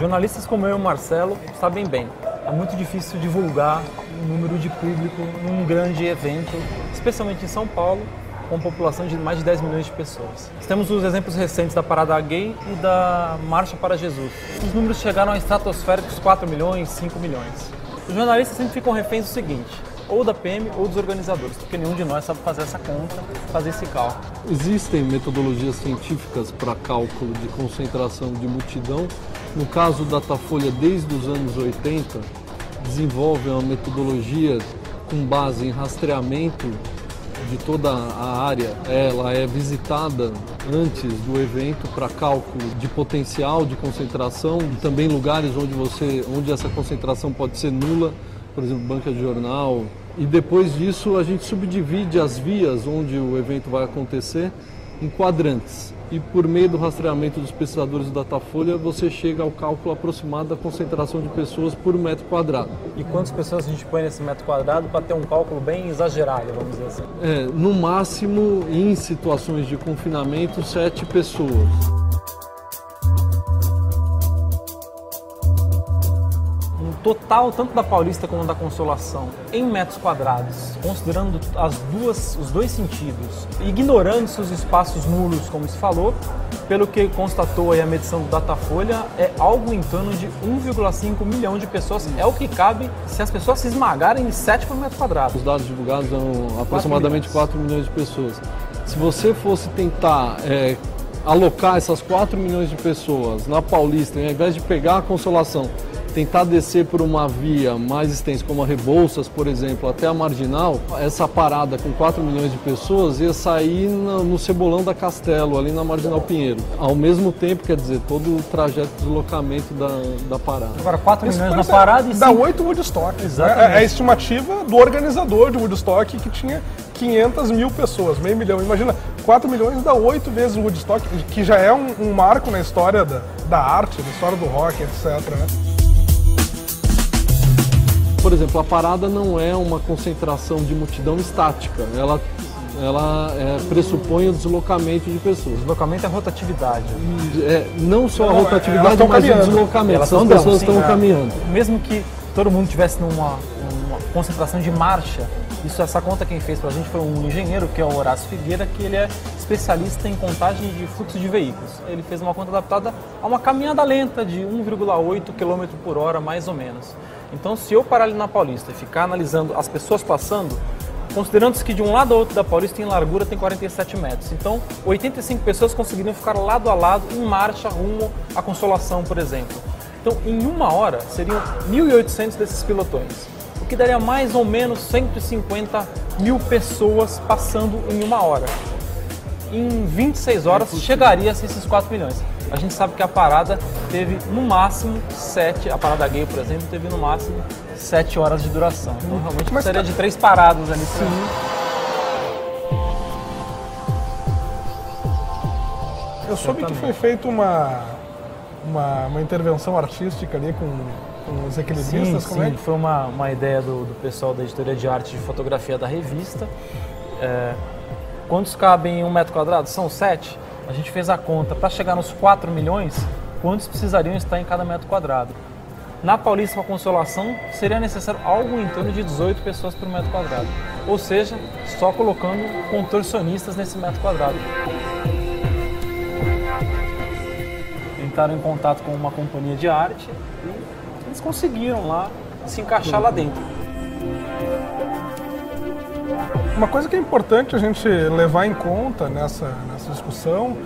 Jornalistas como eu e o Marcelo sabem bem, é muito difícil divulgar o número de público num grande evento, especialmente em São Paulo, com população de mais de 10 milhões de pessoas. Temos os exemplos recentes da Parada Gay e da Marcha para Jesus. Os números chegaram a estratosféricos 4 milhões, 5 milhões. Os jornalistas sempre ficam reféns do seguinte, ou da PM ou dos organizadores, porque nenhum de nós sabe fazer essa conta, fazer esse cálculo. Existem metodologias científicas para cálculo de concentração de multidão. No caso, o Datafolha, desde os anos 80, desenvolve uma metodologia com base em rastreamento de toda a área. Ela é visitada antes do evento para cálculo de potencial de concentração, e também lugares onde essa concentração pode ser nula, por exemplo, banca de jornal. E depois disso, a gente subdivide as vias onde o evento vai acontecer em quadrantes. E por meio do rastreamento dos pesquisadores do Datafolha, você chega ao cálculo aproximado da concentração de pessoas por metro quadrado. E quantas pessoas a gente põe nesse metro quadrado para ter um cálculo bem exagerado, vamos dizer assim? É, no máximo, em situações de confinamento, 7 pessoas. No total, tanto da Paulista como da Consolação, em metros quadrados, considerando os dois sentidos, ignorando seus espaços nulos, como se falou, pelo que constatou aí a medição do Datafolha, é algo em torno de 1,5 milhão de pessoas, é o que cabe se as pessoas se esmagarem em 7 por metro quadrado. Os dados divulgados são aproximadamente 4 milhões de pessoas. Se você fosse tentar alocar essas 4 milhões de pessoas na Paulista, ao invés de pegar a Consolação, tentar descer por uma via mais extensa, como a Rebouças, por exemplo, até a Marginal, essa parada com 4 milhões de pessoas ia sair no Cebolão da Castelo, ali na Marginal Pinheiro. Ao mesmo tempo, quer dizer, todo o trajeto de deslocamento da parada. Agora, 4 milhões na parada e 5... Dá 8 Woodstock. Exatamente. É a estimativa do organizador de Woodstock, que tinha 500 mil pessoas, meio milhão. Imagina, 4 milhões dá 8 vezes o Woodstock, que já é um marco na história da arte, na história do rock, etc., né? Por exemplo, a parada não é uma concentração de multidão estática, ela pressupõe o deslocamento de pessoas. Deslocamento é rotatividade. Não só a rotatividade, mas o deslocamento. As pessoas estão caminhando. Mesmo que todo mundo estivesse numa concentração de marcha, essa conta quem fez pra gente foi um engenheiro, que é o Horácio Figueira, que ele é especialista em contagem de fluxo de veículos. Ele fez uma conta adaptada a uma caminhada lenta de 1,8 km por hora, mais ou menos. Então, se eu parar ali na Paulista e ficar analisando as pessoas passando, considerando que de um lado ao outro da Paulista, em largura, tem 47 metros. Então, 85 pessoas conseguiriam ficar lado a lado, em marcha, rumo à Consolação, por exemplo. Então, em uma hora, seriam 1.800 desses pilotões, o que daria mais ou menos 150 mil pessoas passando em uma hora. Em 26 horas, chegaria a esses 4 milhões. A gente sabe que a parada teve no máximo 7, a Parada Gay, por exemplo, teve no máximo 7 horas de duração. Então realmente precisaria de 3 paradas ali. Sim. Eu soube que foi feita uma intervenção artística ali com os equilibristas. Sim, sim. Foi uma ideia do pessoal da editoria de arte de fotografia da revista. Quantos cabem em um metro quadrado? São 7. A gente fez a conta para chegar nos 4 milhões, quantos precisariam estar em cada metro quadrado. Na Paulista, com a Consolação, seria necessário algo em torno de 18 pessoas por metro quadrado. Ou seja, só colocando contorcionistas nesse metro quadrado. Entraram em contato com uma companhia de arte e eles conseguiram lá se encaixar lá dentro. Uma coisa que é importante a gente levar em conta nessa discussão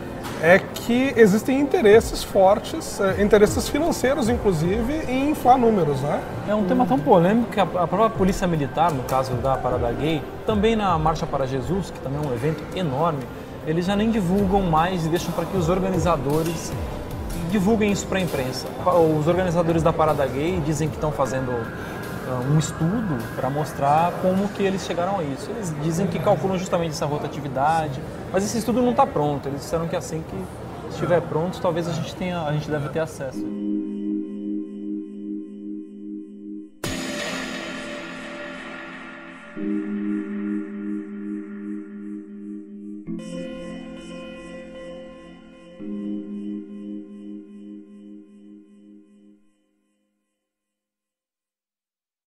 é que existem interesses fortes, interesses financeiros, inclusive, em inflar números, né? É um tema tão polêmico que a própria Polícia Militar, no caso da Parada Gay, também na Marcha para Jesus, que também é um evento enorme, eles já nem divulgam mais e deixam para que os organizadores divulguem isso para a imprensa. Os organizadores da Parada Gay dizem que estão fazendo um estudo para mostrar como que eles chegaram a isso. Eles dizem que calculam justamente essa rotatividade, mas esse estudo não está pronto. Eles disseram que assim que estiver pronto, talvez a gente deve ter acesso.